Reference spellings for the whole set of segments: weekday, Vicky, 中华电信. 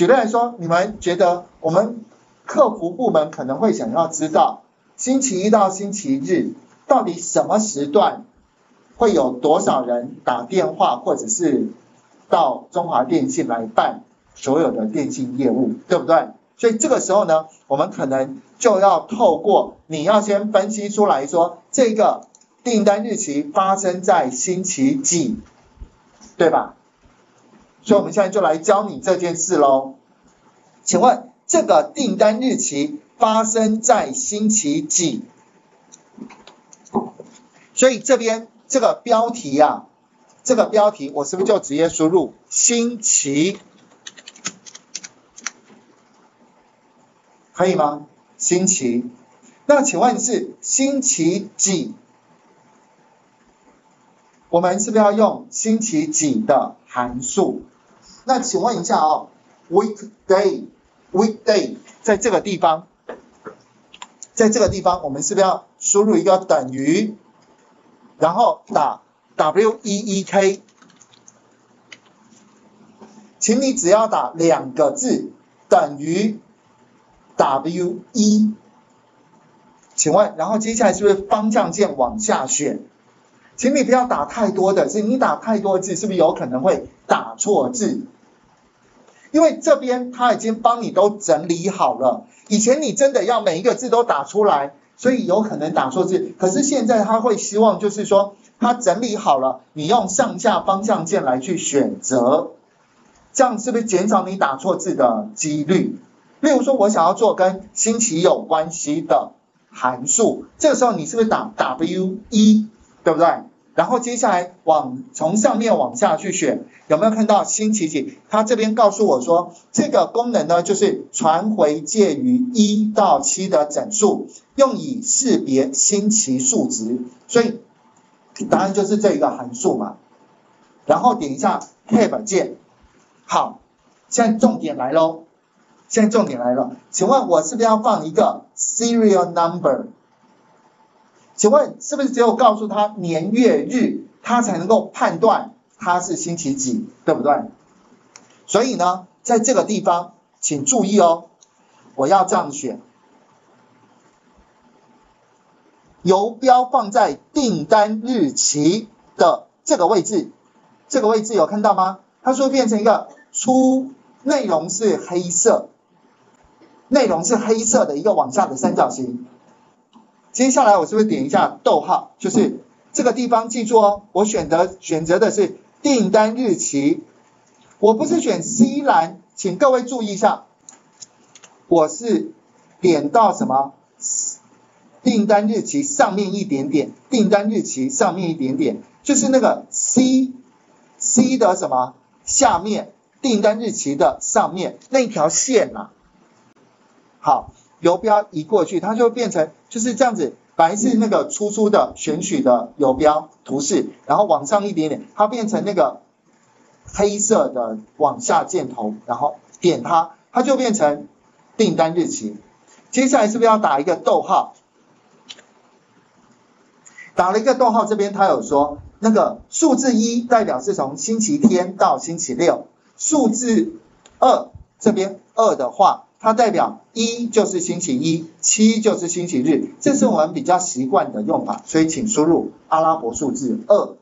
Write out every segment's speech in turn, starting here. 举例来说，你们觉得我们客服部门可能会想要知道星期一到星期日到底什么时段会有多少人打电话或者是到中华电信来办所有的电信业务，对不对？所以这个时候呢，我们可能就要透过你要先分析出来说这个订单日期发生在星期几，对吧？所以我们现在就来教你这件事咯。请问这个订单日期发生在星期几？所以这边这个标题啊，这个标题我是不是就直接输入星期，可以吗？星期。那请问是星期几？我们是不是要用星期几的函数？那请问一下哦 ，weekday 在这个地方，我们是不是要输入一个等于？然后打 week， 请你只要打两个字等于 we， 请问，然后接下来是不是方向键往下选？请你不要打太多的字，你打太多字是不是有可能会打错字？因为这边他已经帮你都整理好了，以前你真的要每一个字都打出来，所以有可能打错字，可是现在他会希望就是说，他整理好了，你用上下方向键来去选择，这样是不是减少你打错字的几率？例如说，我想要做跟星期有关系的函数，这个时候你是不是打 W1， 对不对？然后接下来从上面往下去选，有没有看到星期几？他这边告诉我说，这个功能呢，就是传回介于1到7的整数，用以识别星期数值。所以答案就是这一个函数嘛。然后点一下 Tab 键。好，现在重点来咯。请问我是不是要放一个 serial number？请问是不是只有告诉他年月日，他才能够判断他是星期几，对不对？所以呢，在这个地方请注意哦，我要这样选，游标放在订单日期的这个位置，有看到吗？它是不是变成一个出内容是黑色，的一个往下的三角形。接下来我是不是点一下逗号，就是这个地方记住哦，我选择的是订单日期，我不是选 C 栏，请各位注意一下，我是点到什么？订单日期上面一点点，就是那个 C 的什么？下面订单日期的上面那条线啊。好，游标移过去，它就会变成就是这样子，本来是那个粗粗的选取的游标图示，然后往上一点点，它变成那个黑色的往下箭头，然后点它，它就变成订单日期。接下来是不是要打一个逗号？打了一个逗号，这边它有说那个数字1代表是从星期天到星期六，数字2这边2的话，它代表1就是星期一，7就是星期日，这是我们比较习惯的用法，所以请输入阿拉伯数字2，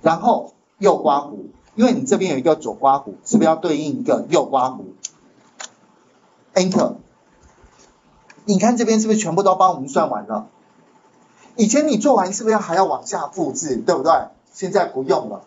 然后右刮弧，因为你这边有一个左刮弧，是不是要对应一个右刮弧 ？Enter， 你看这边是不是全部都帮我们算完了？以前你做完是不是还要往下复制，对不对？现在不用了。